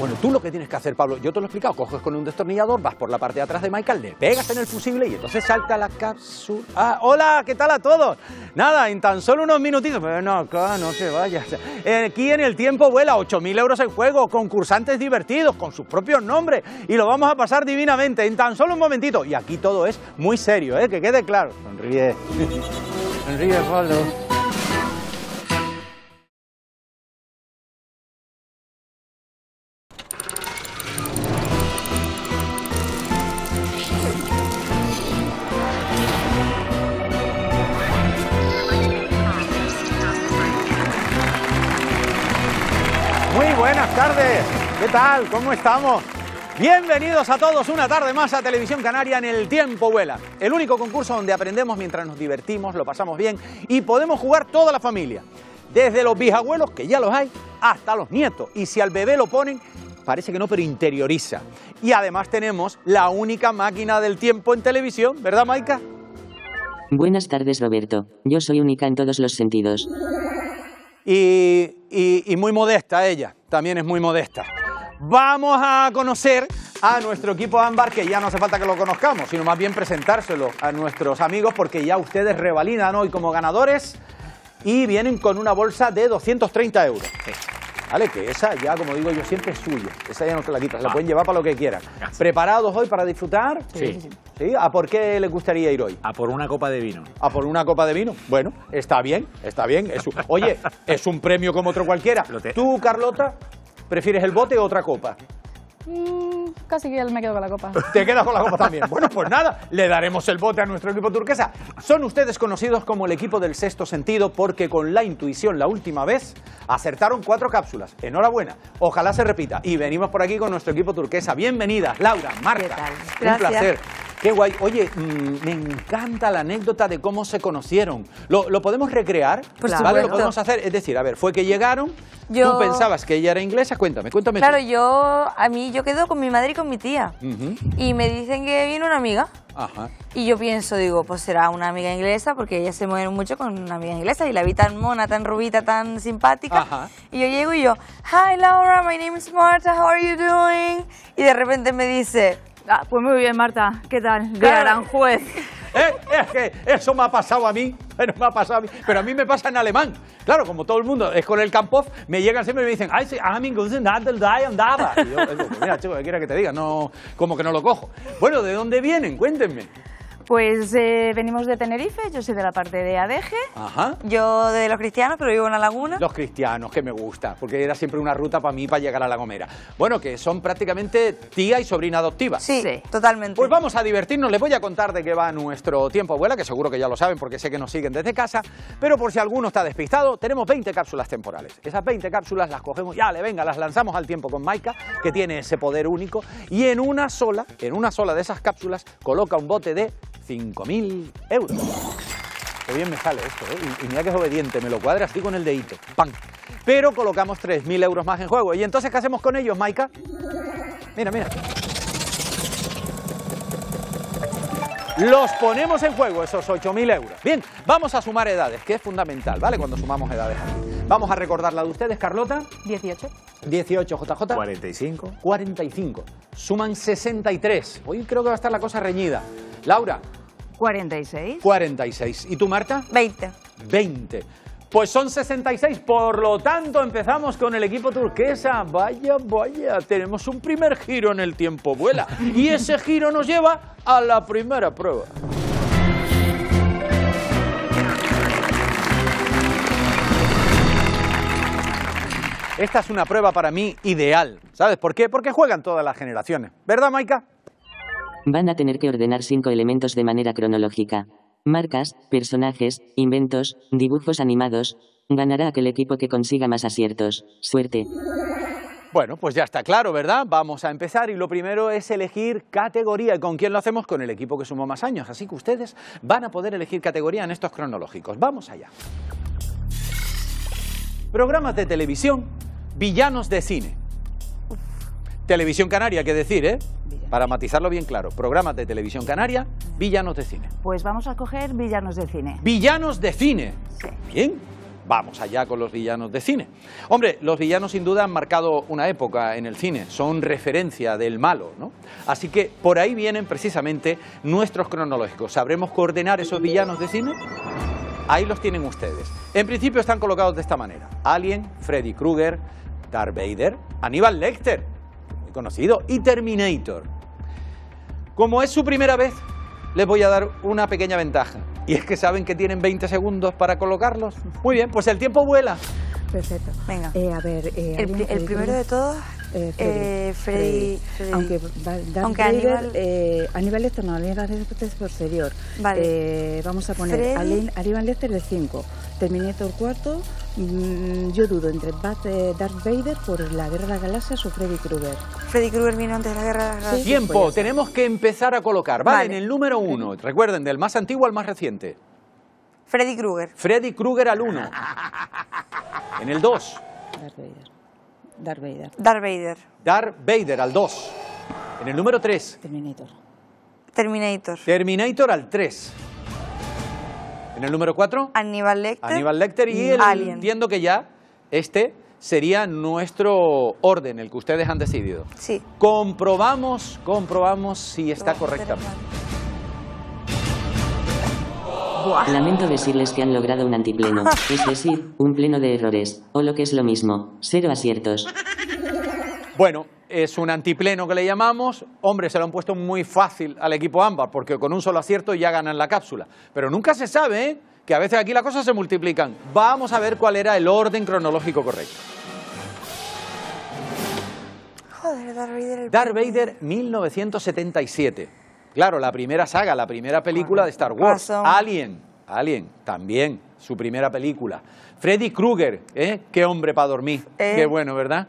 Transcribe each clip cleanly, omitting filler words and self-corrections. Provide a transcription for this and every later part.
Bueno, tú lo que tienes que hacer, Pablo, yo te lo he explicado, coges con un destornillador, vas por la parte de atrás de Michael, le pegas en el fusible y entonces salta la cápsula. Ah, hola, ¿qué tal a todos? Nada, en tan solo unos minutitos, pero no, acá no se vaya. Aquí en el Tiempo Vuela, 8.000 euros en juego, concursantes divertidos, con sus propios nombres, y lo vamos a pasar divinamente, en tan solo un momentito. Y aquí todo es muy serio, que quede claro. Sonríe, sonríe, Pablo. ¿Qué tal? ¿Cómo estamos? Bienvenidos a todos una tarde más a Televisión Canaria en el Tiempo Vuela. El único concurso donde aprendemos mientras nos divertimos, lo pasamos bien y podemos jugar toda la familia. Desde los bisabuelos, que ya los hay, hasta los nietos. Y si al bebé lo ponen, parece que no, pero interioriza. Y además tenemos la única máquina del tiempo en televisión, ¿verdad, Maika? Buenas tardes, Roberto. Yo soy única en todos los sentidos. Y muy modesta ella, también es muy modesta. Vamos a conocer a nuestro equipo Ámbar, que ya no hace falta que lo conozcamos, sino más bien presentárselo a nuestros amigos, porque ya ustedes revalidan hoy como ganadores y vienen con una bolsa de 230 euros. Vale, que esa ya, como digo yo, siempre es suya. Esa ya no se la quitas, se la pueden llevar para lo que quieran. Gracias. ¿Preparados hoy para disfrutar? Sí. ¿Sí? ¿A por qué les gustaría ir hoy? A por una copa de vino. ¿A por una copa de vino? Bueno, está bien, está bien. Oye, es un premio como otro cualquiera. ¿Tú, Carlota, prefieres el bote o otra copa? Casi que me quedo con la copa. ¿Te quedas con la copa también? Bueno, pues nada, le daremos el bote a nuestro equipo turquesa. Son ustedes conocidos como el equipo del sexto sentido porque con la intuición la última vez acertaron 4 cápsulas. Enhorabuena, ojalá se repita. Y venimos por aquí con nuestro equipo turquesa. Bienvenidas, Laura, Marta. ¿Qué tal? Gracias. Un placer. Qué guay. Oye, me encanta la anécdota de cómo se conocieron. ¿Lo podemos recrear? Pues claro, ¿vale? Lo podemos hacer. Es decir, a ver, fue que llegaron, tú pensabas que ella era inglesa. Cuéntame. Claro, tú. yo quedo con mi madre y con mi tía. Y me dicen que viene una amiga. Ajá. Y yo pienso, digo, pues será una amiga inglesa, porque ellas se mueven mucho con una amiga inglesa. Y la vi tan mona, tan rubita, tan simpática. Ajá. Y yo llego y yo, hi Laura, my name is Marta, how are you doing? Y de repente me dice... Ah, pues muy bien, Marta. ¿Qué tal? De Aranjuez. Es que eso me ha pasado a mí. Pero a mí me pasa en alemán. Claro, como todo el mundo, es con el Kampf, me llegan siempre y me dicen, ay, sí, Amin, Gusen, Adel, Dayan, Dava. Y yo, pues mira, chico, que quiera que te diga, no, como que no lo cojo. Bueno, ¿de dónde vienen? Cuéntenme. Pues venimos de Tenerife, yo soy de la parte de ADG. Ajá. Yo de Los Cristianos, pero vivo en la laguna. Los Cristianos, que me gusta, porque era siempre una ruta para mí para llegar a La Gomera. Bueno, que son prácticamente tía y sobrina adoptiva. Sí, sí, totalmente. Pues vamos a divertirnos, les voy a contar de qué va nuestro Tiempo Vuela, que seguro que ya lo saben porque sé que nos siguen desde casa, pero por si alguno está despistado, tenemos 20 cápsulas temporales. Esas 20 cápsulas las cogemos, ya le venga, las lanzamos al tiempo con Maika, que tiene ese poder único, y en una sola de esas cápsulas coloca un bote de 5.000 euros. Qué bien me sale esto, y mira que es obediente, me lo cuadra así con el dedito. ¡Pam! Pero colocamos 3.000 euros más en juego. ¿Y entonces qué hacemos con ellos, Maika? Mira, mira. Los ponemos en juego, esos 8.000 euros. Bien, vamos a sumar edades, que es fundamental, ¿vale? Cuando sumamos edades. Vamos a recordar la de ustedes, Carlota. 18. 18, JJ. 45. 45. Suman 63. Hoy creo que va a estar la cosa reñida. Laura. 46. 46. ¿Y tú, Marta? 20. 20. Pues son 66, por lo tanto empezamos con el equipo turquesa. Vaya, vaya, tenemos un primer giro en el Tiempo Vuela. Y ese giro nos lleva a la primera prueba. Esta es una prueba para mí ideal. ¿Sabes por qué? Porque juegan todas las generaciones. ¿Verdad, Maika? Van a tener que ordenar 5 elementos de manera cronológica. Marcas, personajes, inventos, dibujos animados. Ganará aquel equipo que consiga más aciertos. Suerte. Bueno, pues ya está claro, ¿verdad? Vamos a empezar y lo primero es elegir categoría. ¿Y con quién lo hacemos? Con el equipo que sumó más años. Así que ustedes van a poder elegir categoría en estos cronológicos. Vamos allá. Programas de televisión, villanos de cine. Televisión Canaria, ¿qué decir, Para matizarlo bien claro, programas de Televisión Canaria, villanos de cine. Pues vamos a coger villanos de cine. ¡Villanos de cine! Sí. Bien, Vamos allá con los villanos de cine. Hombre, los villanos sin duda han marcado una época en el cine, son referencia del malo, ¿no? Así que por ahí vienen precisamente nuestros cronológicos. ¿Sabremos coordinar esos villanos de cine? Ahí los tienen ustedes. En principio están colocados de esta manera: Alien, Freddy Krueger, Darth Vader, Aníbal Lecter, muy conocido, y Terminator. Como es su primera vez, les voy a dar una pequeña ventaja. Y es que saben que tienen 20 segundos para colocarlos. Muy bien, pues el tiempo vuela. Perfecto. Venga. A ver, el primero de todos, Freddy. Aunque Aníbal... Aníbal Lecter no, Aníbal Lecter es posterior. Vale. Vamos a poner Aníbal Lecter de 5, Terminator 4, yo dudo entre Darth Vader por la Guerra de las Galaxias o Freddy Krueger. Freddy Krueger vino antes de la Guerra de las Galaxias. Tiempo, tenemos que empezar a colocar. Vale, en el número 1, recuerden, del más antiguo al más reciente. Freddy Krueger. Freddy Krueger al 1. En el 2. Darth Vader al 2. En el número 3. Terminator al 3. En el número 4. Aníbal Lecter y el Alien. Entiendo que ya este sería nuestro orden, el que ustedes han decidido. Sí. Comprobamos si está correctamente. Lamento decirles que han logrado un antipleno, es decir, un pleno de errores, o lo que es lo mismo, 0 aciertos. Bueno, es un antipleno que le llamamos. Hombre, se lo han puesto muy fácil al equipo Ámbar, porque con un solo acierto ya ganan la cápsula. Pero nunca se sabe, ¿eh?, que a veces aquí las cosas se multiplican. Vamos a ver cuál era el orden cronológico correcto. Joder, Darth Vader 1977. Claro, la primera saga, la primera película de Star Wars. Alien, también, su primera película. Freddy Krueger, ¿eh? Qué hombre para dormir, qué bueno, ¿verdad?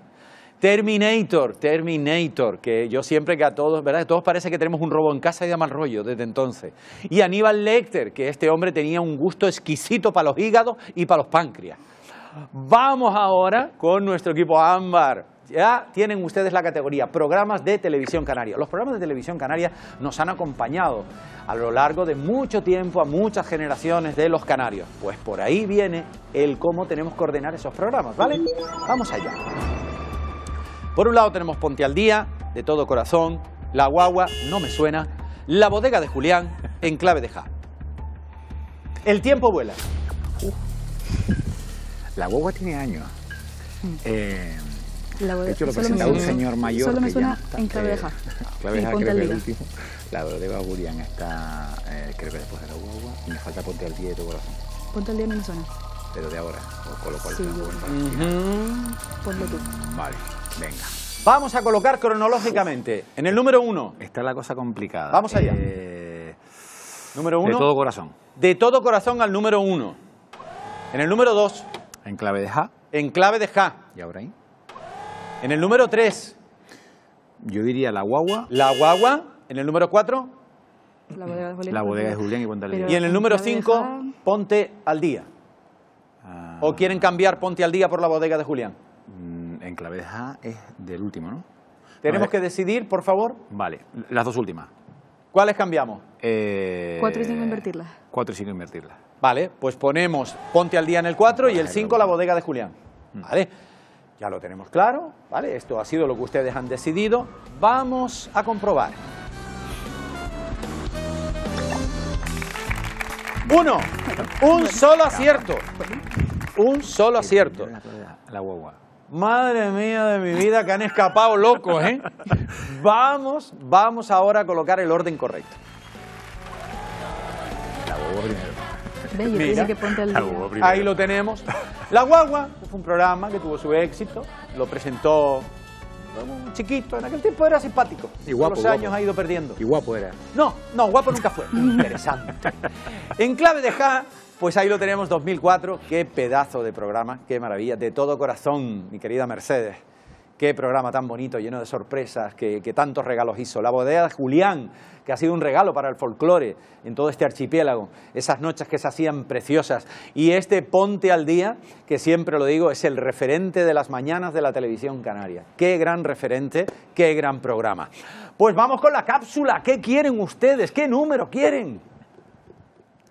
Terminator, que yo siempre que a todos, ¿verdad?, todos parece que tenemos un robo en casa y da mal rollo desde entonces. Y Aníbal Lecter, que este hombre tenía un gusto exquisito para los hígados y para los páncreas. Vamos ahora con nuestro equipo Ámbar. Ya tienen ustedes la categoría programas de televisión canaria. Los programas de televisión canaria nos han acompañado a lo largo de mucho tiempo a muchas generaciones de los canarios. Pues por ahí viene el cómo tenemos que ordenar esos programas, ¿vale? Vamos allá. Por un lado tenemos Ponte al Día, De Todo Corazón, La Guagua, No Me Suena, La Bodega de Julián, En Clave de Ja. El tiempo vuela. La Guagua tiene años. De hecho, lo presenta un señor mayor. Solo me suena En Claveja. Claveja, creo que el último. La Bodega de Julián está, creo que después de La Guagua. Y me falta Ponte al Día De Tu Corazón. Ponte al Día no me suena. Pero de ahora, con lo cual sí, ponlo tú. Vale, venga. Vamos a colocar cronológicamente. En el número 1. Esta es la cosa complicada. Vamos allá. Número 1. De Todo Corazón. De Todo Corazón al número 1. En el número 2. En Clave de Ja. En Clave de Ja. ¿Y ahora ahí? En el número 3. Yo diría La Guagua. La Guagua. En el número 4. La Bodega de Julián y Ponte al Día. Y en el número 5, Ponte al Día. ¿O quieren cambiar Ponte al Día por La Bodega de Julián? En Clave de Ja es del último, ¿no? Tenemos que decidir, por favor. Vale, las dos últimas. ¿Cuáles cambiamos? 4 y 5 invertirlas. 4 y 5 invertirlas. Vale, pues ponemos Ponte al Día en el 4 y el 5 La Bodega de Julián. Vale. Ya lo tenemos claro, ¿vale? Esto ha sido lo que ustedes han decidido. Vamos a comprobar. 1. Un solo acierto. Un solo acierto. La Guagua. Madre mía de mi vida, que han escapado locos, ¿eh? Vamos ahora a colocar el orden correcto. La Guagua primero. Mira, que Ponte al Día. Ahí lo tenemos. La Guagua fue un programa que tuvo su éxito. Lo presentó un chiquito. En aquel tiempo era simpático. Y guapo, con los años ha ido perdiendo. Y guapo era. No, guapo nunca fue. Interesante. En Clave de Ja, pues ahí lo tenemos, 2004. Qué pedazo de programa, qué maravilla. De todo corazón, mi querida Mercedes. Qué programa tan bonito, lleno de sorpresas, que tantos regalos hizo. La Bodega de Julián, que ha sido un regalo para el folclore en todo este archipiélago. Esas noches que se hacían preciosas. Y este Ponte al Día, que siempre lo digo, es el referente de las mañanas de la televisión canaria. Qué gran referente, qué gran programa. Pues vamos con la cápsula. ¿Qué quieren ustedes? ¿Qué número quieren?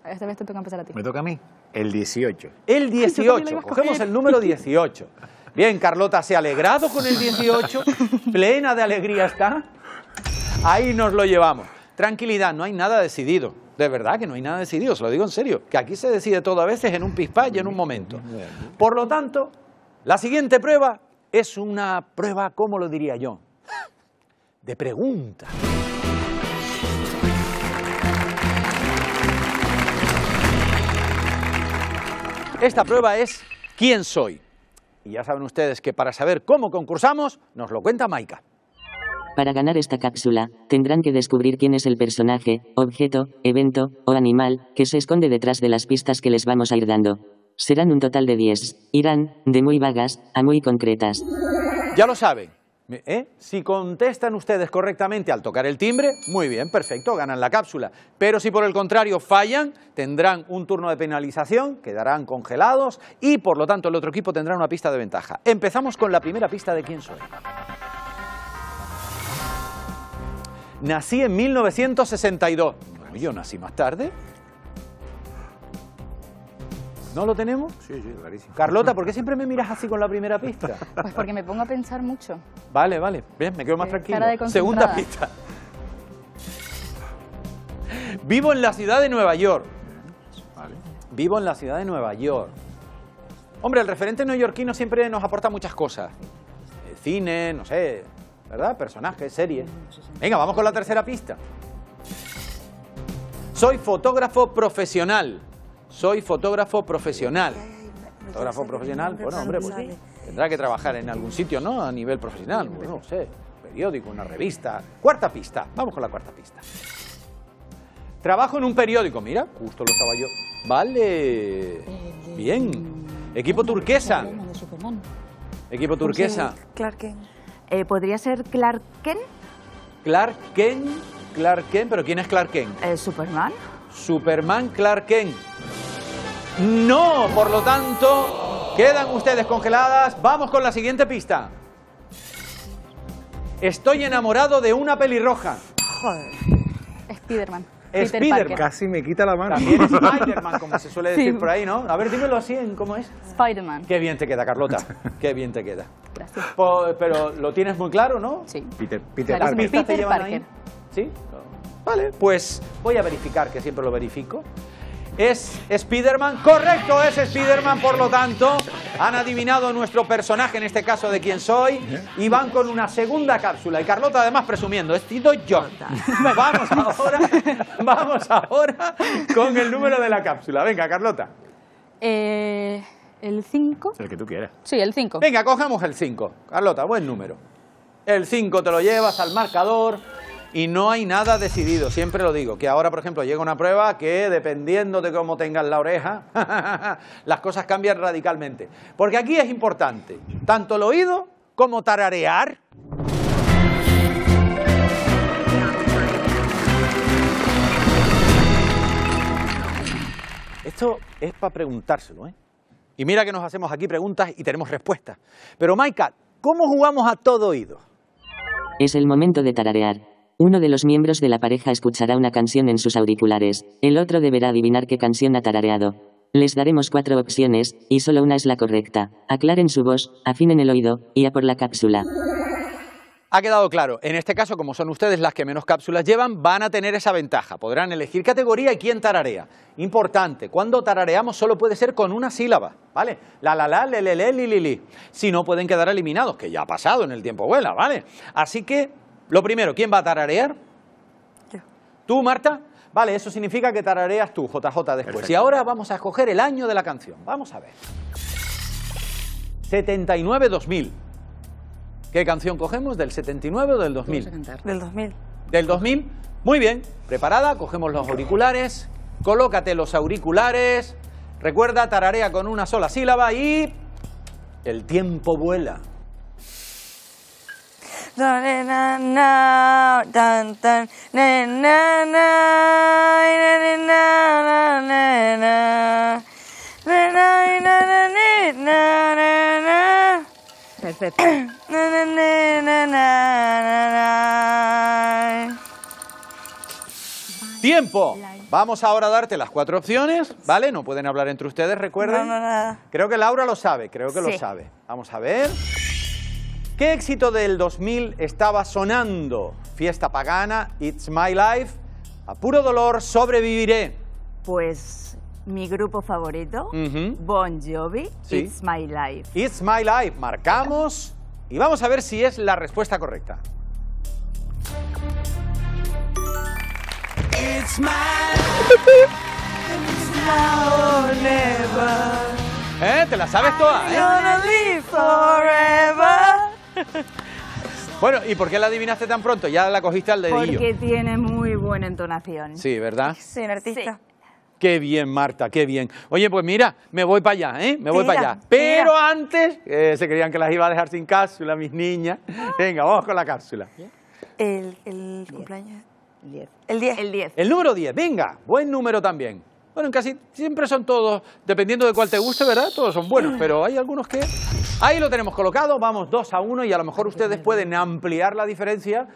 Esta vez te toca empezar a ti. ¿Me toca a mí? El 18. El 18. Cogemos el número 18. Bien, Carlota se ha alegrado con el 18. Plena de alegría está. Ahí nos lo llevamos. Tranquilidad, no hay nada decidido. De verdad que no hay nada decidido, se lo digo en serio. Que aquí se decide todo a veces en un pispá y en un momento. Por lo tanto, la siguiente prueba es una prueba, ¿cómo lo diría yo? De pregunta. Esta prueba es ¿quién soy? Y ya saben ustedes que para saber cómo concursamos, nos lo cuenta Maika. Para ganar esta cápsula, tendrán que descubrir quién es el personaje, objeto, evento o animal que se esconde detrás de las pistas que les vamos a ir dando. Serán un total de 10. Irán de muy vagas a muy concretas. Ya lo saben. ¿Eh? Si contestan ustedes correctamente al tocar el timbre, muy bien, perfecto, ganan la cápsula. Pero si por el contrario fallan, tendrán un turno de penalización, quedarán congelados y por lo tanto el otro equipo tendrá una pista de ventaja. Empezamos con la primera pista de quién soy. Nací en 1962. Bueno, yo nací más tarde. ¿No lo tenemos? Sí, sí, clarísimo. Carlota, ¿por qué siempre me miras así con la primera pista? Pues porque me pongo a pensar mucho. Vale, vale. Bien, me quedo más tranquilo. Segunda pista. Vivo en la ciudad de Nueva York. Vale. Vivo en la ciudad de Nueva York. Hombre, el referente neoyorquino siempre nos aporta muchas cosas. El cine, no sé, ¿verdad? Personajes, series. Venga, vamos con la tercera pista. Soy fotógrafo profesional. Soy fotógrafo profesional. Fotógrafo profesional, bueno, hombre, pues tendrá que trabajar en algún sitio, ¿no? A nivel profesional, bueno, no sé, periódico, una revista. Cuarta pista, vamos con la cuarta pista. Trabajo en un periódico, mira, justo lo estaba yo. Vale, bien. Equipo turquesa. Equipo turquesa. Clark Kent. ¿Podría ser Clark Kent? Clark Kent, Clark Kent, pero ¿quién es Clark Kent? Superman. Superman, Clark Kent. No, por lo tanto, quedan ustedes congeladas. Vamos con la siguiente pista. Estoy enamorado de una pelirroja. Joder. Spiderman. Spiderman. Casi me quita la mano. También es Spiderman, como se suele decir por ahí, ¿no? A ver, dímelo así, en ¿cómo es? Spiderman. Qué bien te queda, Carlota. Qué bien te queda. Gracias. Pero lo tienes muy claro, ¿no? Sí. Peter Parker. ¿Las pistas te llevan ahí? Sí. Vale, pues voy a verificar, que siempre lo verifico. ¿Es Spiderman? Correcto, es Spiderman, por lo tanto, han adivinado nuestro personaje, en este caso de quién soy, y van con una segunda cápsula. Y Carlota, además, presumiendo, he sido yo. Vamos ahora con el número de la cápsula. Venga, Carlota. ¿El 5? El que tú quieras. Sí, el 5. Venga, cojamos el 5. Carlota, buen número. El 5 te lo llevas al marcador. Y no hay nada decidido, siempre lo digo, que ahora, por ejemplo, llega una prueba que, dependiendo de cómo tengas la oreja, las cosas cambian radicalmente. Porque aquí es importante, tanto el oído como tararear. Esto es para preguntárselo, ¿eh? Y mira que nos hacemos aquí preguntas y tenemos respuestas. Pero, Maika, ¿cómo jugamos a todo oído? Es el momento de tararear. Uno de los miembros de la pareja escuchará una canción en sus auriculares. El otro deberá adivinar qué canción ha tarareado. Les daremos 4 opciones, y solo una es la correcta. Aclaren su voz, afinen el oído, y a por la cápsula. Ha quedado claro. En este caso, como son ustedes las que menos cápsulas llevan, van a tener esa ventaja. Podrán elegir categoría y quién tararea. Importante, cuando tarareamos solo puede ser con una sílaba, ¿vale? La, lelele, li, li, li. Si no, pueden quedar eliminados, que ya ha pasado en el tiempo vuela, ¿vale? Así que... Lo primero, ¿quién va a tararear? Yo. ¿Tú, Marta? Vale, eso significa que tarareas tú, JJ, después. Perfecto. Y ahora vamos a escoger el año de la canción. Vamos a ver. 79-2000. ¿Qué canción cogemos? ¿Del 79 o del 2000? Del 2000. ¿Del 2000? Muy bien. Preparada, cogemos los auriculares. Colócate los auriculares. Recuerda, tararea con una sola sílaba y... El tiempo vuela. Perfecto. Tiempo. Vamos ahora a darte las cuatro opciones, ¿vale? No pueden hablar entre ustedes, recuerden. No, no, no. Creo que Laura lo sabe, creo que sí lo sabe. Vamos a ver. ¿Qué éxito del 2000 estaba sonando? Fiesta pagana, It's My Life, A Puro Dolor, Sobreviviré. Pues mi grupo favorito, Bon Jovi, sí. It's My Life. It's My Life, marcamos y vamos a ver si es la respuesta correcta. It's my life. It's now or never. Te la sabes toda, ¿eh? I'm gonna live forever. Bueno, ¿y por qué la adivinaste tan pronto? Ya la cogiste al dedillo. Porque tiene muy buena entonación. Sí, ¿verdad? Soy un artista. Sí. Qué bien, Marta, qué bien. Oye, pues mira, me voy para allá, ¿eh? Me voy para allá. Pero antes, se creían que las iba a dejar sin cápsula, mis niñas. Venga, vamos con la cápsula. El cumpleaños... 10. El 10. El 10. El número 10, venga, buen número también. Bueno, casi siempre son todos, dependiendo de cuál te guste, ¿verdad? Todos son buenos, pero hay algunos que... Ahí lo tenemos colocado, vamos 2-1 y a lo mejor ustedes pueden ampliar la diferencia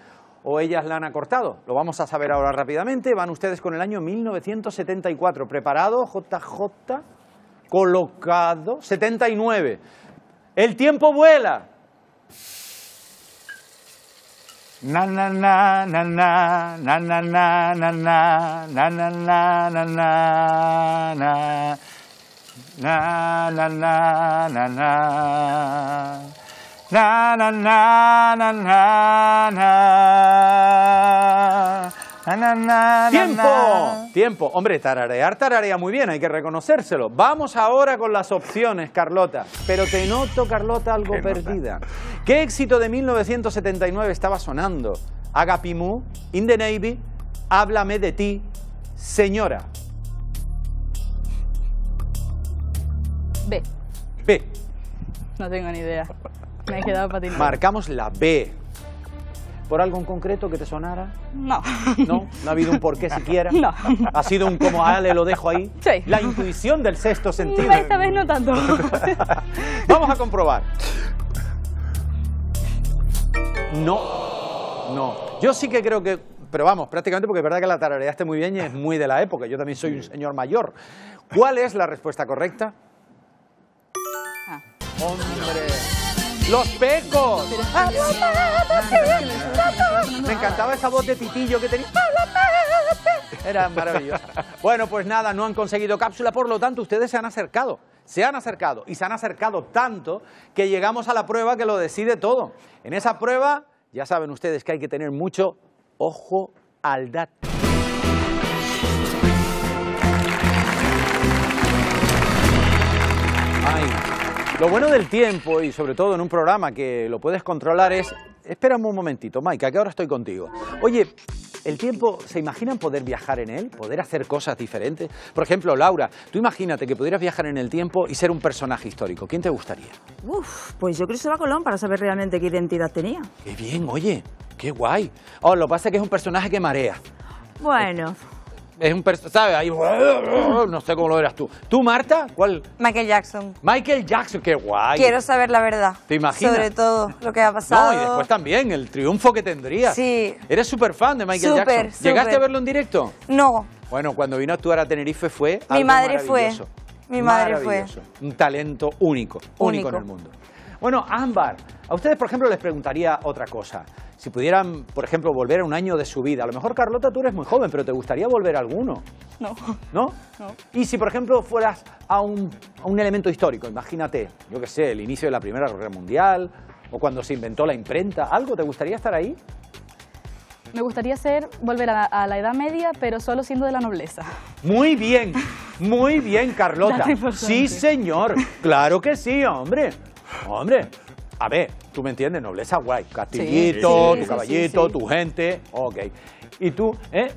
o ellas la han acortado. Lo vamos a saber ahora rápidamente. Van ustedes con el año 1974. ¿Preparado? JJ, colocado, 79. El tiempo vuela. Na na na na na na na na na na na na na na na na na na na na na na na na na na. ¡Tiempo! Tiempo. Hombre, tararear tararea muy bien, hay que reconocérselo. Vamos ahora con las opciones, Carlota. Pero te noto, Carlota, algo perdida. ¿Qué éxito de 1979 estaba sonando? Agapimú, In the Navy, Háblame de ti, Señora. B. B. No tengo ni idea. Me he quedado patinando. Marcamos la B. ¿Por algo en concreto que te sonara? No. ¿No? ¿No ha habido un porqué siquiera? No. ¿Ha sido un como ale, lo dejo ahí? Sí. La intuición del sexto sentido. Esta vez no tanto. Vamos a comprobar. No. No. Yo sí que creo que... Pero vamos, prácticamente porque es verdad que la tarareaste muy bien y es muy de la época. Yo también soy un señor mayor. ¿Cuál es la respuesta correcta? Ah. Hombre... ¡Los Pecos! Me encantaba esa voz de titillo que tenía. Era maravilloso. Bueno, pues nada, no han conseguido cápsula, por lo tanto, ustedes se han acercado. Se han acercado y se han acercado tanto que llegamos a la prueba que lo decide todo. En esa prueba, ya saben ustedes que hay que tener mucho ojo al dato. Ay. Lo bueno del tiempo, y sobre todo en un programa que lo puedes controlar, es... Espérame un momentito, Maika, que ahora estoy contigo. Oye, el tiempo, ¿se imaginan poder viajar en él? ¿Poder hacer cosas diferentes? Por ejemplo, Laura, tú imagínate que pudieras viajar en el tiempo y ser un personaje histórico. ¿Quién te gustaría? Uf, pues yo Cristóbal Colón, para saber realmente qué identidad tenía. ¡Qué bien, oye! ¡Qué guay! Oh, lo que pasa es que es un personaje que marea. Bueno... Es un personaje, ¿sabes? Ahí, no sé cómo lo eras tú. ¿Tú, Marta? ¿Cuál? Michael Jackson. Michael Jackson, qué guay. Quiero saber la verdad. ¿Te imaginas? Sobre todo lo que ha pasado. No, y después también el triunfo que tendría. Sí. Eres súper fan de Michael Jackson. Super. ¿Llegaste a verlo en directo? No. Bueno, cuando vino a actuar a Tenerife fue algo maravilloso. Mi madre fue. Un talento único, único en el mundo. Bueno, Ámbar, a ustedes, por ejemplo, les preguntaría otra cosa. Si pudieran, por ejemplo, volver a un año de su vida. A lo mejor, Carlota, tú eres muy joven, pero ¿te gustaría volver a alguno? No. ¿No? No. Y si, por ejemplo, fueras a un elemento histórico, imagínate, yo qué sé, el inicio de la Primera Guerra Mundial, o cuando se inventó la imprenta, ¿algo? ¿Te gustaría estar ahí? Me gustaría volver a la Edad Media, pero solo siendo de la nobleza. Muy bien, Carlota. Sí, señor. Claro que sí, hombre. Hombre, a ver, tú me entiendes, nobleza guay, castillito, sí, tu caballito, sí, sí, tu gente, ok. ¿Y tú,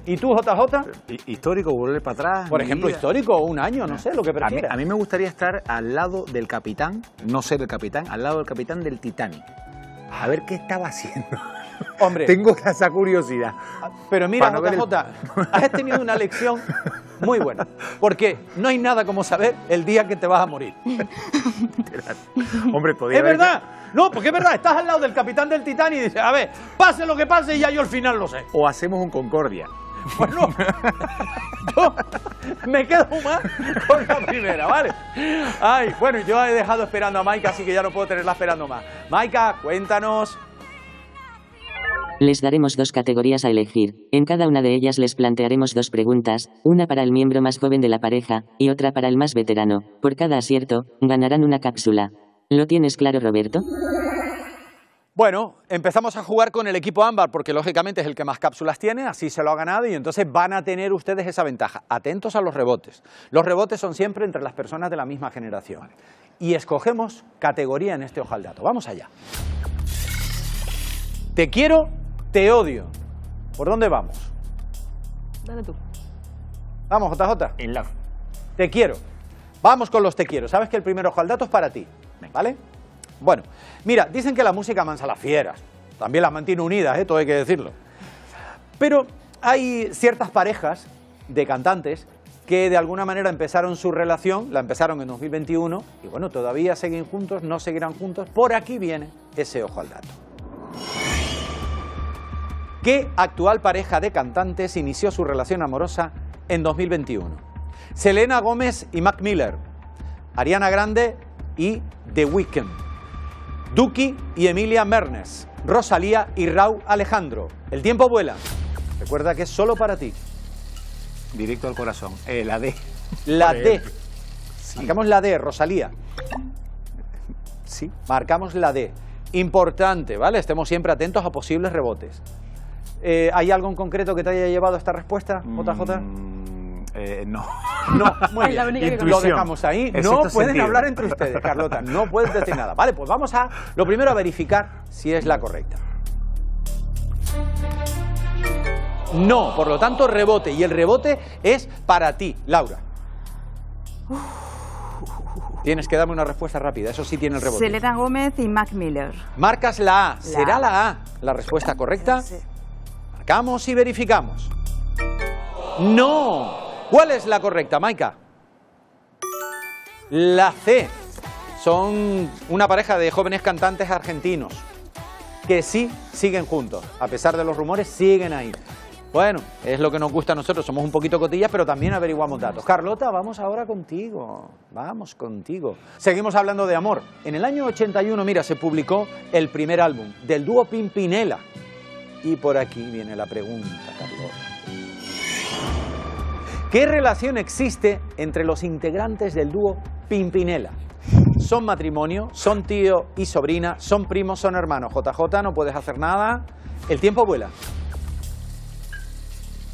¿Y tú, JJ? Histórico, volver para atrás. Por ejemplo, histórico, un año, no sé, lo que prefieras. A mí me gustaría estar al lado del capitán, no ser el capitán, al lado del capitán del Titanic. A ver qué estaba haciendo. Hombre. Tengo esa curiosidad. Pero mira, JJ, has tenido una lección muy buena. Porque no hay nada como saber el día que te vas a morir. Hombre, podía haber... Es verdad. No, porque es verdad. Estás al lado del capitán del Titanic y dices, a ver, pase lo que pase y ya yo al final lo sé. O hacemos un Concordia. Bueno, yo me quedo más con la primera, ¿vale? Ay, bueno, yo he dejado esperando a Maika, así que ya no puedo tenerla esperando más. Maika, cuéntanos. Les daremos dos categorías a elegir. En cada una de ellas les plantearemos dos preguntas, una para el miembro más joven de la pareja, y otra para el más veterano. Por cada acierto, ganarán una cápsula. ¿Lo tienes claro, Roberto? Bueno, empezamos a jugar con el equipo Ámbar, porque lógicamente es el que más cápsulas tiene, así se lo ha ganado, y entonces van a tener ustedes esa ventaja. Atentos a los rebotes. Los rebotes son siempre entre las personas de la misma generación. Y escogemos categoría en este hojaldato. Vamos allá. Te quiero... Te odio. ¿Por dónde vamos? Dale tú. Vamos, JJ. In love. Te quiero. Vamos con los te quiero. Sabes que el primer ojo al dato es para ti, ¿vale? Bueno, mira, dicen que la música amansa a las fieras. También las mantiene unidas, todo hay que decirlo. Pero hay ciertas parejas de cantantes que de alguna manera empezaron su relación, la empezaron en 2021, y bueno, todavía siguen juntos, no seguirán juntos. Por aquí viene ese ojo al dato. ¿Qué actual pareja de cantantes inició su relación amorosa en 2021? Selena Gómez y Mac Miller, Ariana Grande y The Weeknd, Duki y Emilia Mernes, Rosalía y Raúl Alejandro. El tiempo vuela. Recuerda que es solo para ti. Directo al corazón. La D. La D. Sí. Marcamos la D, Rosalía. Sí. Marcamos la D. Importante, ¿vale? Estemos siempre atentos a posibles rebotes. ¿Hay algo en concreto que te haya llevado a esta respuesta, JJ? No. No, muy bien. Lo dejamos ahí. No pueden hablar entre ustedes, Carlota. No pueden decir nada. Vale, pues vamos a lo primero a verificar si es la correcta. No, por lo tanto rebote. Y el rebote es para ti, Laura. Tienes que darme una respuesta rápida, eso sí tiene el rebote. Selena Gómez y Mac Miller. Marcas la A. ¿Será la A la respuesta correcta? Sí. Marcamos y verificamos. ¡No! ¿Cuál es la correcta, Maika? La C. Son una pareja de jóvenes cantantes argentinos que sí siguen juntos. A pesar de los rumores, siguen ahí. Bueno, es lo que nos gusta a nosotros, somos un poquito cotillas, pero también averiguamos datos. Carlota, vamos ahora contigo, vamos contigo. Seguimos hablando de amor. En el año 81, mira, se publicó el primer álbum del dúo Pimpinela. Y por aquí viene la pregunta, Carlota. ¿Qué relación existe entre los integrantes del dúo Pimpinela? ¿Son matrimonio? ¿Son tío y sobrina? ¿Son primos? ¿Son hermanos? JJ, no puedes hacer nada. El tiempo vuela.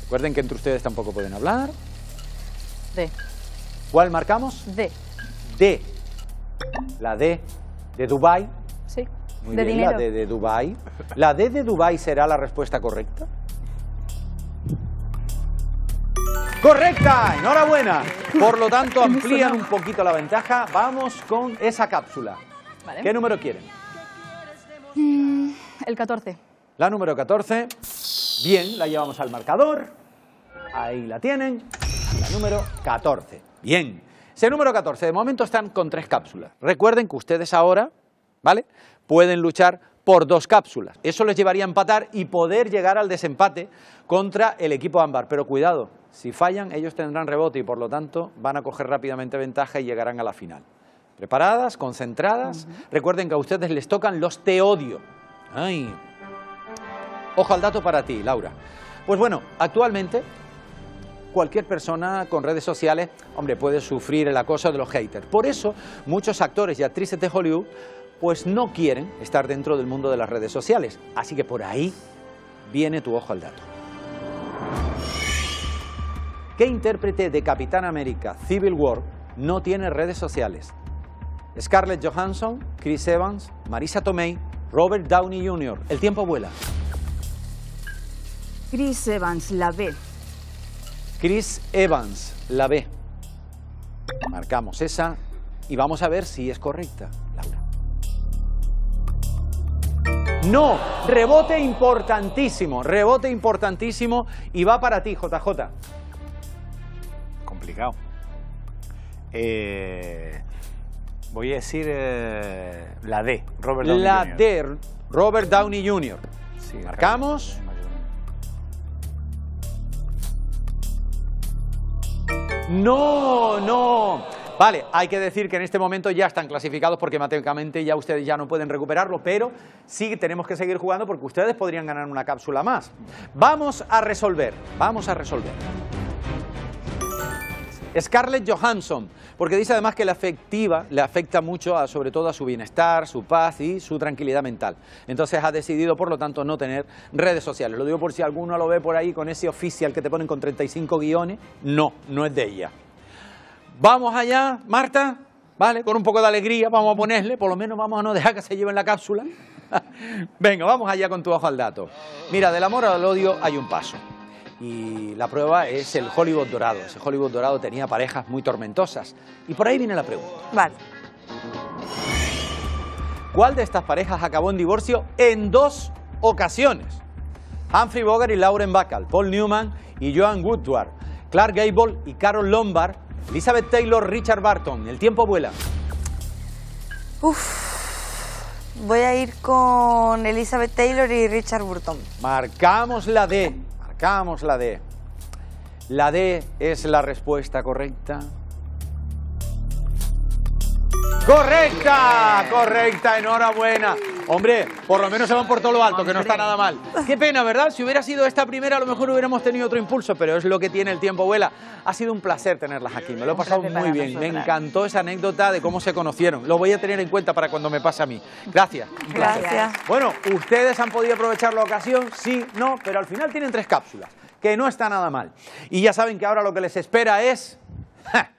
Recuerden que entre ustedes tampoco pueden hablar. D. ¿Cuál marcamos? D. D. La D de Dubái. Sí. Muy bien, dinero. La D de Dubái. ¿La D de Dubái será la respuesta correcta? ¡Correcta! ¡Enhorabuena! Por lo tanto, amplían un poquito la ventaja. Vamos con esa cápsula. Vale. ¿Qué número quieren? El 14. La número 14. Bien, la llevamos al marcador. Ahí la tienen, la número 14. Bien, ese número 14, de momento están con 3 cápsulas. Recuerden que ustedes ahora, ¿vale?, pueden luchar por 2 cápsulas. Eso les llevaría a empatar y poder llegar al desempate contra el equipo Ámbar. Pero cuidado, si fallan, ellos tendrán rebote y por lo tanto van a coger rápidamente ventaja y llegarán a la final. ¿Preparadas? ¿Concentradas? Recuerden que a ustedes les tocan los te odio. ¡Ay! Ojo al dato para ti, Laura. Pues bueno, actualmente cualquier persona con redes sociales, hombre, puede sufrir el acoso de los haters. Por eso, muchos actores y actrices de Hollywood, pues no quieren estar dentro del mundo de las redes sociales. Así que por ahí viene tu ojo al dato. ¿Qué intérprete de Capitán América Civil War no tiene redes sociales? Scarlett Johansson, Chris Evans, Marisa Tomei, Robert Downey Jr. El tiempo vuela. Chris Evans, la B. Chris Evans, la B. Marcamos esa y vamos a ver si es correcta, Laura. ¡No! Rebote importantísimo y va para ti, JJ. Complicado. Voy a decir la D, Robert Downey Jr. La D, Robert Downey Jr. Sí, marcamos... ¡No, no! Vale, hay que decir que en este momento ya están clasificados porque matemáticamente ya ustedes ya no pueden recuperarlo, pero sí tenemos que seguir jugando porque ustedes podrían ganar una cápsula más. Vamos a resolver, vamos a resolver. Scarlett Johansson, porque dice además que la afectiva le afecta mucho a, sobre todo a su bienestar, su paz y su tranquilidad mental. Entonces ha decidido, por lo tanto, no tener redes sociales. Lo digo por si alguno lo ve por ahí con ese oficial que te ponen con 35 guiones. No, no es de ella. Vamos allá, Marta, ¿vale? Con un poco de alegría vamos a ponerle, por lo menos vamos a no dejar que se lleven la cápsula. Venga, vamos allá con tu ojo al dato. Mira, del amor al odio hay un paso. Y la prueba es el Hollywood dorado. Ese Hollywood dorado tenía parejas muy tormentosas. Y por ahí viene la pregunta. Vale. ¿Cuál de estas parejas acabó en divorcio en 2 ocasiones? Humphrey Bogart y Lauren Bacall, Paul Newman y Joan Woodward, Clark Gable y Carol Lombard, Elizabeth Taylor, Richard Burton. El tiempo vuela. Voy a ir con Elizabeth Taylor y Richard Burton. Marcamos la D. Marcamos la D. La D es la respuesta correcta. ¡Correcta! ¡Correcta! ¡Enhorabuena! Hombre, por lo menos se van por todo lo alto, que no está nada mal. Qué pena, ¿verdad? Si hubiera sido esta primera, a lo mejor hubiéramos tenido otro impulso, pero es lo que tiene el tiempo vuela. Ha sido un placer tenerlas aquí, me lo he pasado muy bien. Me encantó esa anécdota de cómo se conocieron. Lo voy a tener en cuenta para cuando me pase a mí. Gracias. Gracias. Bueno, ustedes han podido aprovechar la ocasión, sí, no, pero al final tienen 3 cápsulas, que no está nada mal. Y ya saben que ahora lo que les espera es... ¡ja!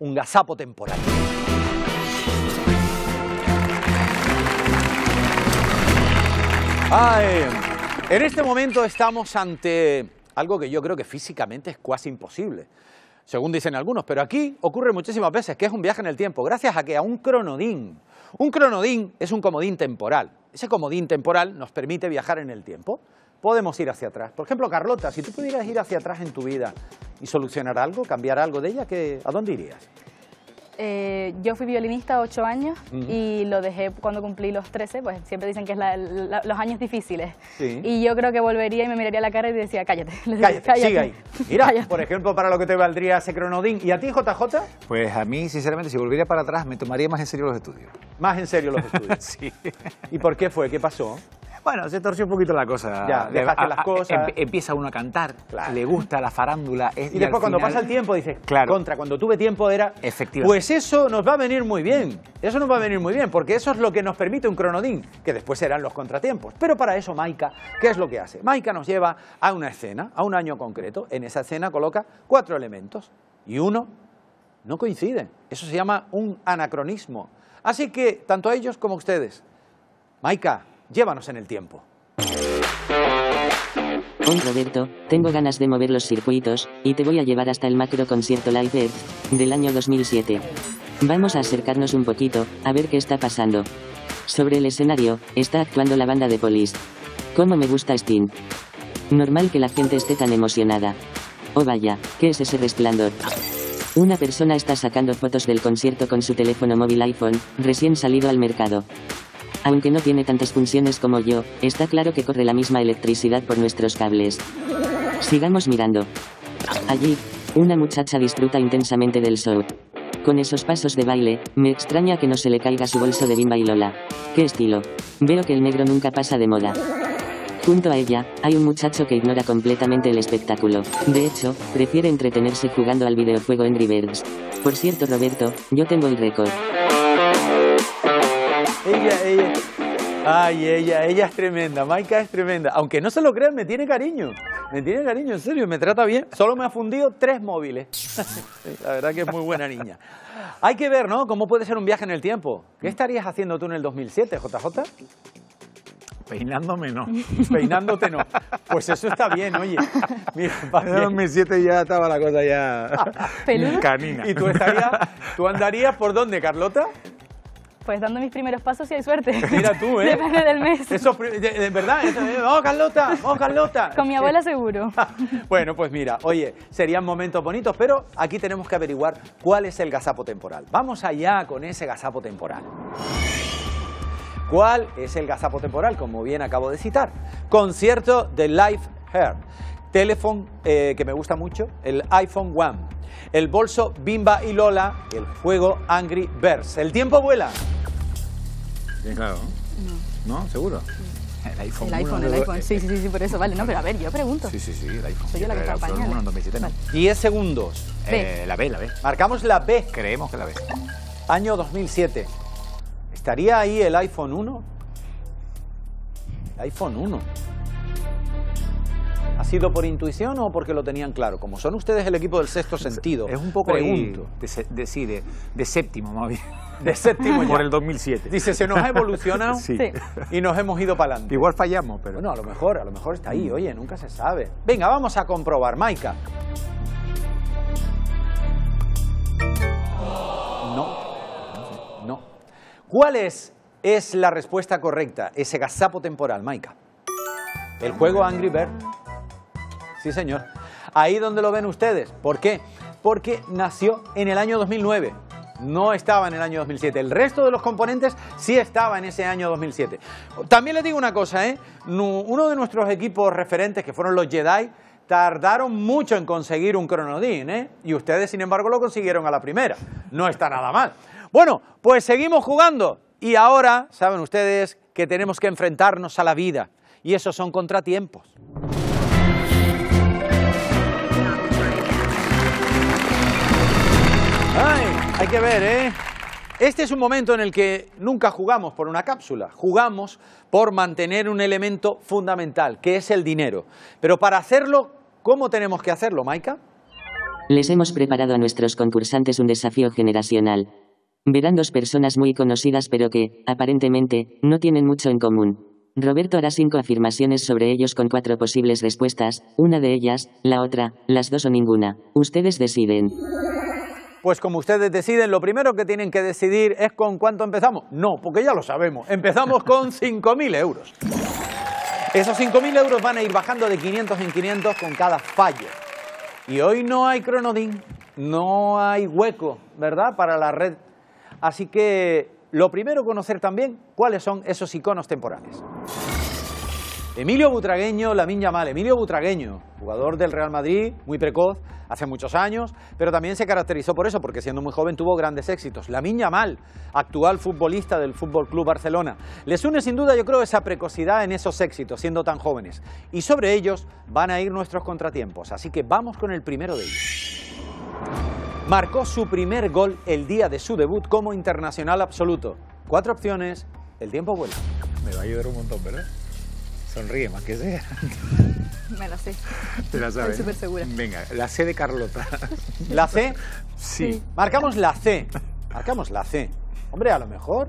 Un gazapo temporal. Ay, en este momento estamos ante algo que yo creo que físicamente es casi imposible, según dicen algunos, pero aquí ocurre muchísimas veces, que es un viaje en el tiempo, gracias a que a un cronodín. Un cronodín es un comodín temporal. Ese comodín temporal nos permite viajar en el tiempo. Podemos ir hacia atrás. Por ejemplo, Carlota, si tú pudieras ir hacia atrás en tu vida y solucionar algo, cambiar algo de ella, ¿a dónde irías? Yo fui violinista 8 años y lo dejé cuando cumplí los 13, pues siempre dicen que es los años difíciles. Sí. Y yo creo que volvería y me miraría a la cara y decía, cállate. Cállate, sigue ahí. Mira, cállate. Por ejemplo, para lo que te valdría ese cronodín. ¿Y a ti, JJ? Pues a mí, sinceramente, si volviera para atrás, me tomaría más en serio los estudios. Más en serio los estudios. Sí. ¿Y por qué fue? ¿Qué pasó? Bueno, se torció un poquito la cosa. Ya, dejaste las cosas. Empieza uno a cantar, claro. Le gusta la farándula. Es, y después cuando final, pasa el tiempo dices, claro, contra, cuando tuve tiempo era... Efectivamente. Pues eso nos va a venir muy bien, eso nos va a venir muy bien, porque eso es lo que nos permite un cronodín, que después serán los contratiempos. Pero para eso Maika, ¿qué es lo que hace? Maika nos lleva a una escena, a un año concreto. En esa escena coloca 4 elementos y uno no coincide. Eso se llama un anacronismo. Así que, tanto a ellos como a ustedes, Maika, llévanos en el tiempo. Hoy Roberto, tengo ganas de mover los circuitos, y te voy a llevar hasta el macro concierto Live Earth, del año 2007. Vamos a acercarnos un poquito, a ver qué está pasando. Sobre el escenario, está actuando la banda de Police. ¿Cómo me gusta Sting? Normal que la gente esté tan emocionada. Oh vaya, ¿qué es ese resplandor? Una persona está sacando fotos del concierto con su teléfono móvil iPhone, recién salido al mercado. Aunque no tiene tantas funciones como yo, está claro que corre la misma electricidad por nuestros cables. Sigamos mirando. Allí, una muchacha disfruta intensamente del show. Con esos pasos de baile, me extraña que no se le caiga su bolso de Bimba y Lola. ¡Qué estilo! Veo que el negro nunca pasa de moda. Junto a ella, hay un muchacho que ignora completamente el espectáculo. De hecho, prefiere entretenerse jugando al videojuego Angry Birds. Por cierto, Roberto, yo tengo el récord. Ella es tremenda, Maika es tremenda. Aunque no se lo crean, me tiene cariño, en serio, me trata bien. Solo me ha fundido 3 móviles. La verdad que es muy buena niña. Hay que ver, ¿no? ¿Cómo puede ser un viaje en el tiempo? ¿Qué estarías haciendo tú en el 2007, JJ? Peinándome no. Peinándote no. Pues eso está bien, oye. Mira, en el 2007 ya estaba la cosa ya... ¿Peludo? Canina. ¿Y tú andarías por dónde, Carlota? Pues dando mis primeros pasos, si hay suerte. Mira tú, ¿eh? Depende del mes. Eso, de verdad. ¡Oh, Carlota! ¡Oh, Carlota! Con mi abuela seguro. Bueno, pues mira, oye, serían momentos bonitos, pero aquí tenemos que averiguar cuál es el gazapo temporal. Vamos allá con ese gazapo temporal. ¿Cuál es el gazapo temporal? Como bien acabo de citar. Concierto de Live Earth. teléfono que me gusta mucho, el iPhone One, el bolso Bimba y Lola, el juego Angry Birds. El tiempo vuela. Bien claro, ¿no? ¿No? ¿Seguro? El iPhone, el iPhone, sí, por eso, vale, no, pero a ver, yo pregunto. Sí, el iPhone. Soy yo la que está pañal. 10 segundos. La B. Marcamos la B. Creemos que la B. Año 2007. ¿Estaría ahí el iPhone 1? El iPhone 1. ¿Ha sido por intuición o porque lo tenían claro? Como son ustedes el equipo del sexto sentido. Es un poco pregunto. De séptimo, más bien. De séptimo ya. Por el 2007. Dice, se nos ha evolucionado y nos hemos ido para adelante. Igual fallamos, pero... Bueno, a lo mejor está ahí, oye, nunca se sabe. Venga, vamos a comprobar, Maika. No. ¿Cuál es la respuesta correcta? Ese gazapo temporal, Maika. El juego Angry Birds. Sí, señor. Ahí donde lo ven ustedes. ¿Por qué? Porque nació en el año 2009. No estaba en el año 2007. El resto de los componentes sí estaba en ese año 2007. También les digo una cosa, ¿eh? Uno de nuestros equipos referentes, que fueron los Jedi, tardaron mucho en conseguir un cronodín, ¿eh? Y ustedes, sin embargo, lo consiguieron a la primera. No está nada mal. Bueno, pues seguimos jugando. Y ahora, saben ustedes, que tenemos que enfrentarnos a la vida. Y esos son contratiempos. ¡Ay! Hay que ver, ¿eh? Este es un momento en el que nunca jugamos por una cápsula, jugamos por mantener un elemento fundamental, que es el dinero. Pero para hacerlo, ¿cómo tenemos que hacerlo, Maika? Les hemos preparado a nuestros concursantes un desafío generacional. Verán dos personas muy conocidas pero que, aparentemente, no tienen mucho en común. Roberto hará 5 afirmaciones sobre ellos con 4 posibles respuestas, una de ellas, la otra, las dos o ninguna. Ustedes deciden. Pues como ustedes deciden, lo primero que tienen que decidir es con cuánto empezamos. No, porque ya lo sabemos. Empezamos con 5.000 euros. Esos 5.000 euros van a ir bajando de 500 en 500 con cada fallo. Y hoy no hay cronodín, no hay hueco, ¿verdad?, para la red. Así que lo primero, conocer también cuáles son esos iconos temporales. Emilio Butragueño, Lamin Yamal. Emilio Butragueño, jugador del Real Madrid, muy precoz, hace muchos años, pero también se caracterizó por eso, porque siendo muy joven tuvo grandes éxitos. Lamin Yamal, actual futbolista del FC Barcelona. Les une sin duda, yo creo, esa precocidad en esos éxitos, siendo tan jóvenes. Y sobre ellos van a ir nuestros contratiempos, así que vamos con el primero de ellos. Marcó su primer gol el día de su debut como internacional absoluto. 4 opciones, el tiempo vuela. Me va a ayudar un montón, ¿verdad? Sonríe más que sea. Me la sé. ¿Te la sabes? Estoy súper segura. Venga, la C de Carlota. ¿La C? Sí. Marcamos la C. Marcamos la C. Hombre, a lo mejor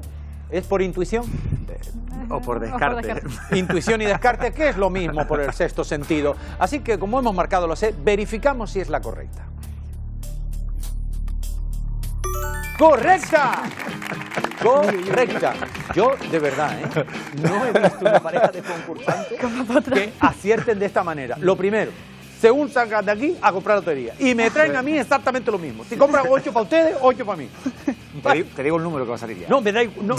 es por intuición. O por descarte. Intuición y descarte, que es lo mismo por el sexto sentido. Así que como hemos marcado la C, verificamos si es la correcta. ¡Correcta! ¡Correcta! Yo, de verdad, ¿eh?, no he visto una pareja de concursantes que acierten de esta manera. Lo primero, según salgan de aquí, a comprar lotería. Y me traen a mí exactamente lo mismo. Si compran 8 para ustedes, 8 para mí. Te digo el número que va a salir ya. No, me da igual. No,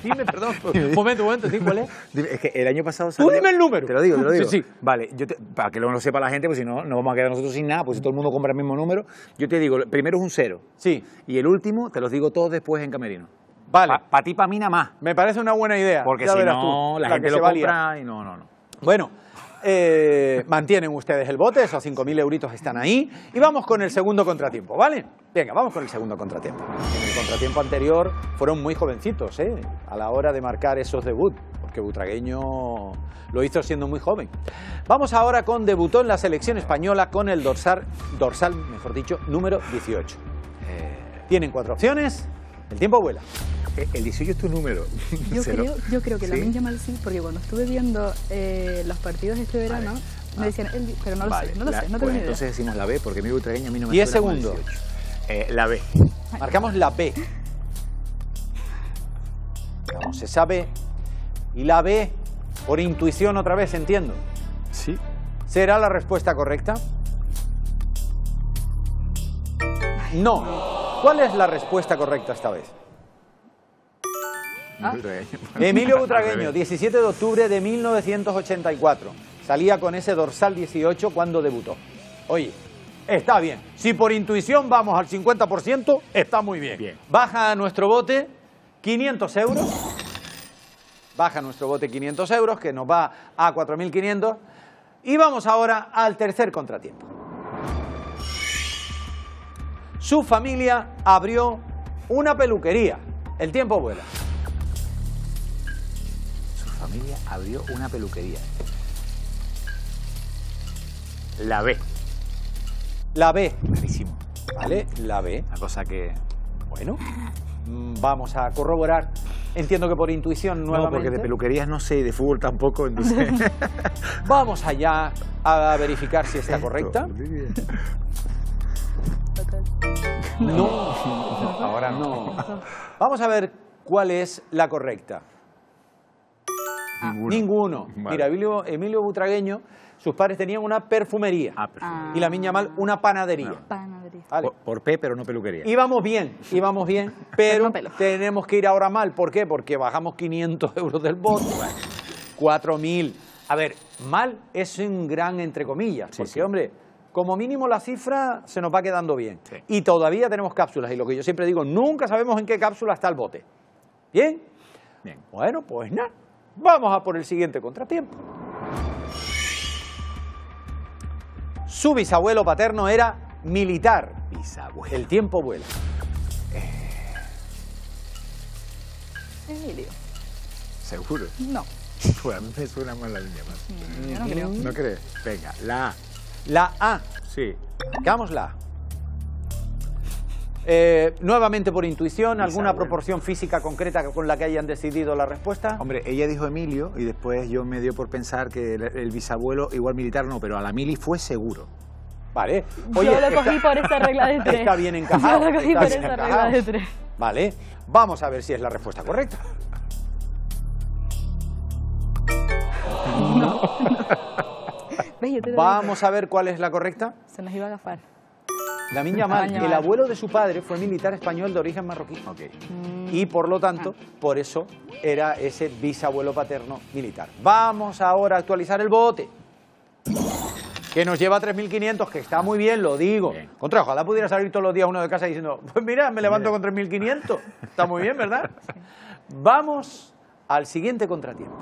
dime, perdón. Un momento, ¿sí cuál es? Dime, es que el año pasado salió... Tú dime el número. Te lo digo. Sí. Vale, para que lo sepa la gente, pues si no, nos vamos a quedar nosotros sin nada, pues si todo el mundo compra el mismo número. Yo te digo, el primero es un 0. Sí. Y el último, te los digo todos después en camerino. Vale. Para ti, para mí, nada más. Me parece una buena idea. Porque si no, la gente lo compra y no. Bueno... mantienen ustedes el bote, esos 5.000 euritos están ahí. Y vamos con el segundo contratiempo, ¿vale? Venga, vamos con el segundo contratiempo. En el contratiempo anterior fueron muy jovencitos, ¿eh?, a la hora de marcar esos debuts, porque Butragueño lo hizo siendo muy joven. Vamos ahora con debutó en la selección española con el dorsal, mejor dicho, número 18. Tienen 4 opciones, el tiempo vuela. El 18 es tu número. Yo creo que Lamin Yamal sí, porque cuando estuve viendo los partidos este verano, me decían, pero no lo sé, no tengo idea. Entonces decimos la B, porque mi Butragueño a mí no me suena. 10 segundos. La B. Marcamos la B. Vamos, esa B. Y la B, por intuición otra vez, entiendo. Sí. ¿Será la respuesta correcta? No. ¿Cuál es la respuesta correcta esta vez? ¿Ah? Emilio Butragueño, 17 de octubre de 1984. salía con ese dorsal 18 cuando debutó. Oye, está bien. Si por intuición vamos al 50%, está muy bien. Baja a nuestro bote 500 euros. Baja nuestro bote 500 euros, que nos va a 4.500. Y vamos ahora al tercer contratiempo. Su familia abrió una peluquería. El tiempo vuela. Su familia abrió una peluquería. La B. La B. Buenísimo. Vale, la B. Una cosa que... Bueno, vamos a corroborar. Entiendo que por intuición nuevamente. No, porque de peluquerías no sé, de fútbol tampoco. Entonces... Vamos allá a verificar si está correcta. No, ahora no. Vamos a ver cuál es la correcta. Ninguno. Vale. Mira, Emilio Butragueño, sus padres tenían una perfumería. Y Lamin Yamal una panadería. Vale. Por P, pero no peluquería. Íbamos bien, pero no tenemos que ir ahora mal. ¿Por qué? Porque bajamos 500 euros del bote. 4.000. A ver, mal es un gran entre comillas. Sí, porque, hombre, como mínimo la cifra se nos va quedando bien. Sí. Y todavía tenemos cápsulas. Y lo que yo siempre digo, nunca sabemos en qué cápsula está el bote. ¿Bien? Bien. Bueno, pues nada. Vamos a por el siguiente contratiempo. Su bisabuelo paterno era militar. Bisabuelo. El tiempo vuela. Emilio. ¿Seguro? No. Pues a mí me suena mal la línea más. Yo no creo. ¿No crees? Venga, la A. La A. Sí. Marcamos la A. Nuevamente por intuición, ¿alguna proporción física concreta con la que hayan decidido la respuesta? Hombre, ella dijo Emilio y después yo me dio por pensar que el bisabuelo, igual militar no, pero a la mili fue seguro. Vale. Oye, yo lo cogí por esa regla de tres. Está bien encajado. Yo lo cogí por esa regla de tres. Vale, vamos a ver si es la respuesta correcta. No. Vamos a ver cuál es la correcta. Se nos iba a agafar. Lamin Yamal, el abuelo de su padre fue militar español de origen marroquí. Okay. Y por lo tanto, por eso era ese bisabuelo paterno militar. Vamos ahora a actualizar el bote, que nos lleva a 3.500, que está muy bien, lo digo. Bien. Contra, ojalá pudiera salir todos los días uno de casa diciendo, pues mira, me levanto con 3.500. Está muy bien, ¿verdad? Sí. Vamos al siguiente contratiempo.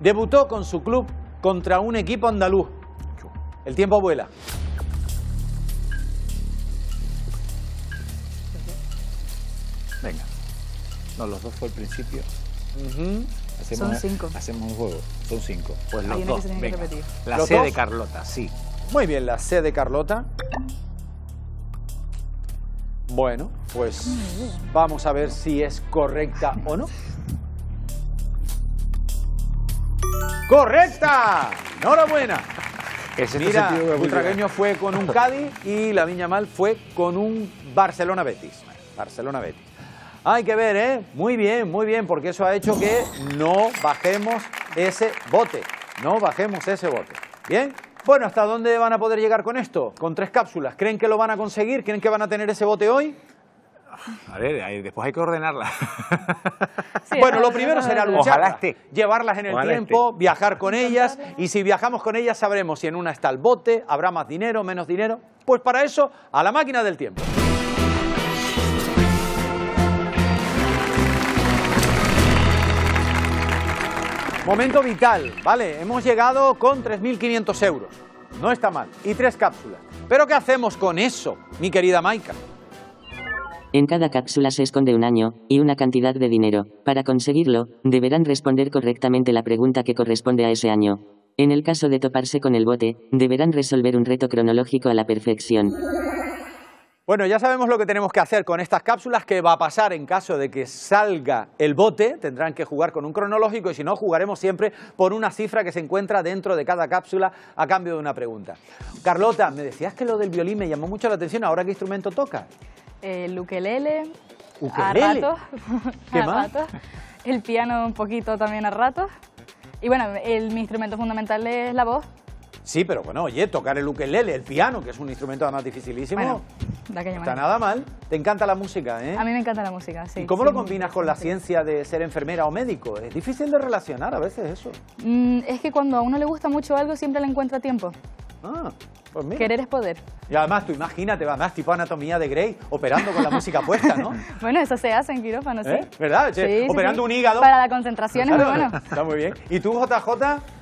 Debutó con su club contra un equipo andaluz. El tiempo vuela. Venga. No, los dos fue al principio. Son 5. Hacemos un juego. Son 5. Pues los dos. Venga. La C de Carlota, sí. Muy bien, la C de Carlota. Bueno, pues vamos a ver si es correcta o no. ¡Correcta! ¡Enhorabuena! Es mira, Butragueño fue con un Cádiz y Lamin Yamal fue con un Barcelona-Betis. Barcelona-Betis. Hay que ver, ¿eh? Muy bien, porque eso ha hecho que no bajemos ese bote. No bajemos ese bote. ¿Bien? Bueno, ¿hasta dónde van a poder llegar con esto? Con 3 cápsulas. ¿Creen que lo van a conseguir? ¿Creen que van a tener ese bote hoy? A ver, después hay que ordenarla. Sí, bueno, lo primero será lucharlas, llevarlas en el tiempo, viajar con ellas. Y si viajamos con ellas sabremos si en una está el bote, habrá más dinero, menos dinero. Pues para eso, a la máquina del tiempo. Momento vital, ¿vale? Hemos llegado con 3.500 euros. No está mal. Y 3 cápsulas. Pero ¿qué hacemos con eso, mi querida Maika? En cada cápsula se esconde un año y una cantidad de dinero. Para conseguirlo, deberán responder correctamente la pregunta que corresponde a ese año. En el caso de toparse con el bote, deberán resolver un reto cronológico a la perfección. Bueno, ya sabemos lo que tenemos que hacer con estas cápsulas. ¿Qué va a pasar en caso de que salga el bote? Tendrán que jugar con un cronológico y si no, jugaremos siempre por una cifra que se encuentra dentro de cada cápsula a cambio de una pregunta. Carlota, me decías que lo del violín me llamó mucho la atención. ¿Ahora qué instrumento tocas? El ukelele, a ratos, el piano un poquito también a ratos, y bueno, mi instrumento fundamental es la voz. Sí, pero bueno, oye, tocar el ukelele, el piano, que es un instrumento además dificilísimo, bueno, la calle Mayor. Está nada mal. Te encanta la música, ¿eh? A mí me encanta la música, sí. ¿Y cómo lo combinas con la ciencia de ser enfermera o médico? Es difícil de relacionar a veces eso. Es que cuando a uno le gusta mucho algo siempre le encuentra tiempo. Ah, pues mira. Querer es poder. Y además, tú imagínate, además, tipo Anatomía de Grey, operando con la música puesta, ¿no? Bueno, eso se hace en quirófano, sí. ¿Verdad? Sí, operando sí, un hígado. Para la concentración es muy bueno. Está muy bien. ¿Y tú, JJ,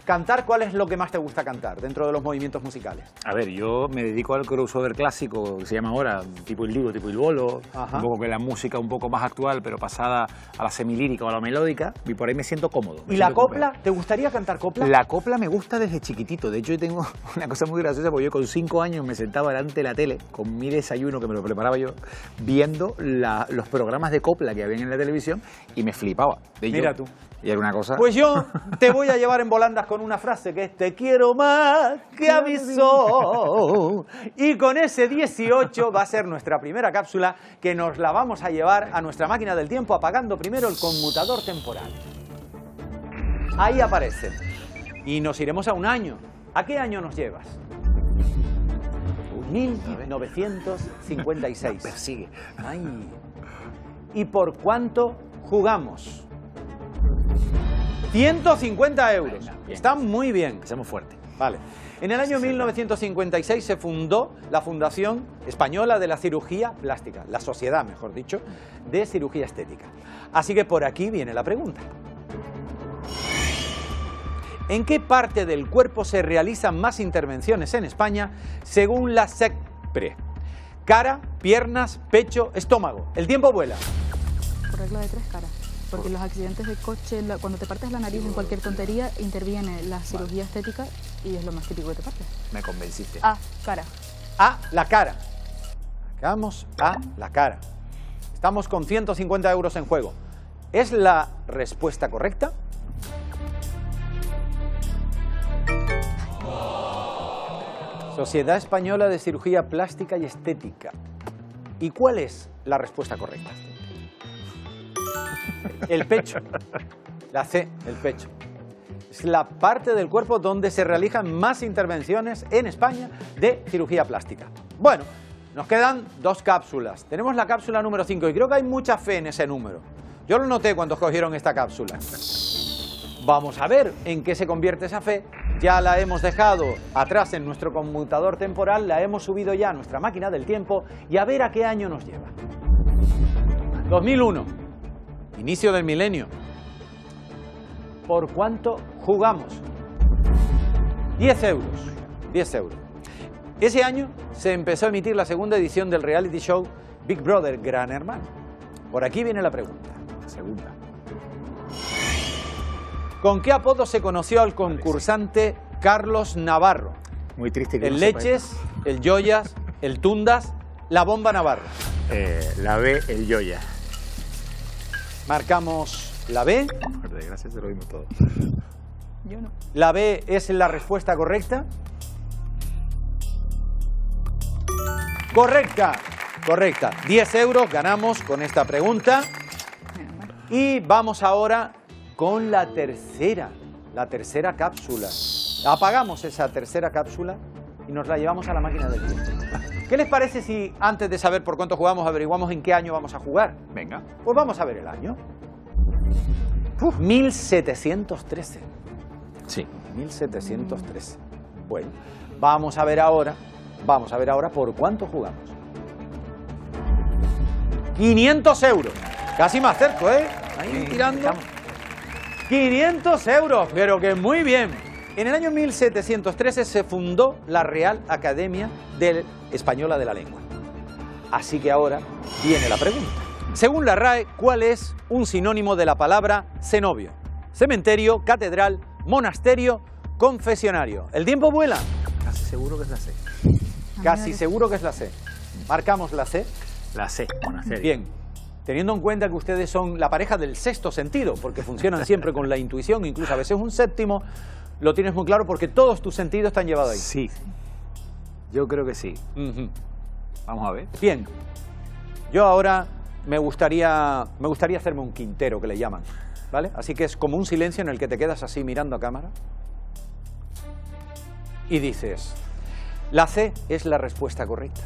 cantar, cuál es lo que más te gusta cantar dentro de los movimientos musicales? A ver, yo me dedico al crossover clásico, que se llama ahora, tipo el libro, tipo el bolo, un poco que la música un poco más actual, pero pasada a la semilírica o a la melódica, y por ahí me siento cómodo. ¿Y la copla? ¿Te gustaría cantar copla? La copla me gusta desde chiquitito. De hecho, yo tengo una cosa muy graciosa, porque yo con 5 años me sentaba delante de la tele con mi desayuno, que me lo preparaba yo, viendo los programas de copla que habían en la televisión, y me flipaba. Mira tú. Y alguna cosa. Pues yo te voy a llevar en volandas con una frase que es: te quiero más que a mi sol. Y con ese 18 va a ser nuestra primera cápsula, que nos la vamos a llevar a nuestra máquina del tiempo, apagando primero el conmutador temporal. Ahí aparece. Y nos iremos a un año. ¿A qué año nos llevas? 1956. Persigue. Ay. ¿Y por cuánto jugamos? 150 euros. Está muy bien. Hacemos fuerte. Vale. En el año 1956 se fundó la Fundación Española de la Cirugía Plástica, la Sociedad, mejor dicho, de Cirugía Estética. Así que por aquí viene la pregunta. ¿En qué parte del cuerpo se realizan más intervenciones en España según la SECPRE? Cara, piernas, pecho, estómago. El tiempo vuela. Por regla de 3 caras. Porque los accidentes de coche, cuando te partes la nariz en cualquier tontería, interviene la cirugía estética y es lo más típico que te partes. Me convenciste. A, cara. A, la cara. Marcamos A, la cara. Estamos con 150 euros en juego. ¿Es la respuesta correcta? Sociedad Española de Cirugía Plástica y Estética. ¿Y cuál es la respuesta correcta? El pecho. La C, el pecho. Es la parte del cuerpo donde se realizan más intervenciones en España de cirugía plástica. Bueno, nos quedan 2 cápsulas. Tenemos la cápsula número 5 y creo que hay mucha fe en ese número. Yo lo noté cuando escogieron esta cápsula. Vamos a ver en qué se convierte esa fe. Ya la hemos dejado atrás en nuestro conmutador temporal, la hemos subido ya a nuestra máquina del tiempo y a ver a qué año nos lleva. 2001, inicio del milenio. ¿Por cuánto jugamos? 10 euros, 10 euros. Ese año se empezó a emitir la segunda edición del reality show Big Brother, Gran Hermano. Por aquí viene la pregunta. La segunda. ¿Con qué apodo se conoció al concursante Carlos Navarro? Muy triste que el no Leches, sepa. El Yoyas, el Tundas, la Bomba Navarro. La B, el Yoya. Marcamos la B. Gracias, se lo vimos todo. Yo no. ¿La B es la respuesta correcta? Correcta, correcta. 10 euros ganamos con esta pregunta. Y vamos ahora con la tercera cápsula. Apagamos esa tercera cápsula y nos la llevamos a la máquina del tiempo. ¿Qué les parece si antes de saber por cuánto jugamos averiguamos en qué año vamos a jugar? Venga. Pues vamos a ver el año. 1713. Sí. 1713. Bueno, vamos a ver ahora por cuánto jugamos. 500 euros. Casi más cerco, ¿eh? Ahí tirando. Estamos. 500 euros, pero que muy bien. En el año 1713 se fundó la Real Academia Española de la Lengua. Así que ahora viene la pregunta. Según la RAE, ¿cuál es un sinónimo de la palabra cenobio? Cementerio, catedral, monasterio, confesionario. ¿El tiempo vuela? Casi seguro que es la C. Casi seguro que es la C. Marcamos la C. La C, monasterio. Bien. Teniendo en cuenta que ustedes son la pareja del sexto sentido, porque funcionan siempre con la intuición, incluso a veces un séptimo, lo tienes muy claro porque todos tus sentidos están llevados ahí. Sí, yo creo que sí. Vamos a ver. Bien, yo ahora me gustaría hacerme un quintero, que le llaman, ¿vale? Así que es como un silencio en el que te quedas así mirando a cámara y dices, la C es la respuesta correcta.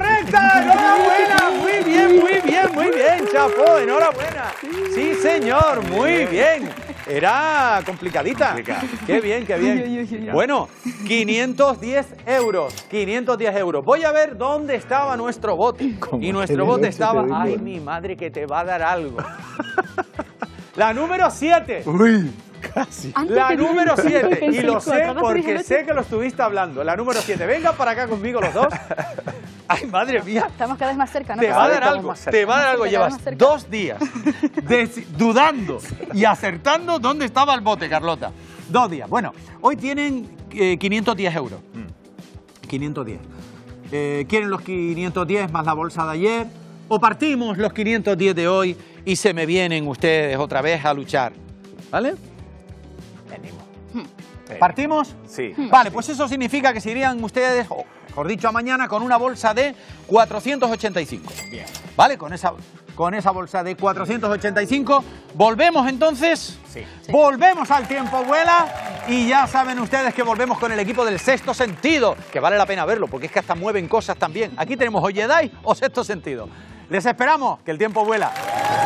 correcta. ¡Enhorabuena! Muy bien, muy bien, muy bien, chapo. Enhorabuena. Sí, señor, muy bien. Era complicadita. Qué bien, qué bien. Bueno, 510 euros. 510 euros. Voy a ver dónde estaba nuestro bote. Y nuestro bote estaba... ¡Ay, mi madre, que te va a dar algo! La número 7. Uy, casi. La número 7. Y lo sé porque sé que lo estuviste hablando. La número 7. Venga para acá conmigo los dos. ¡Ay, madre mía! Estamos cada vez más cerca, ¿no? Te va a dar algo, te va a dar algo. Llevas 2 días dudando y acertando dónde estaba el bote, Carlota. 2 días. Bueno, hoy tienen 510 euros. 510. ¿Quieren los 510 más la bolsa de ayer? ¿O partimos los 510 de hoy y se me vienen ustedes otra vez a luchar? ¿Vale? Venimos. ¿Partimos? Sí. Vale, pues eso significa que se irían ustedes... Mejor dicho, a mañana con una bolsa de 485. Bien. ¿Vale? Con esa bolsa de 485 volvemos entonces. Sí. Volvemos al Tiempo Vuela y ya saben ustedes que volvemos con el equipo del Sexto Sentido, que vale la pena verlo porque es que hasta mueven cosas también. Aquí tenemos o Jedi o Sexto Sentido. Les esperamos, que el tiempo vuela.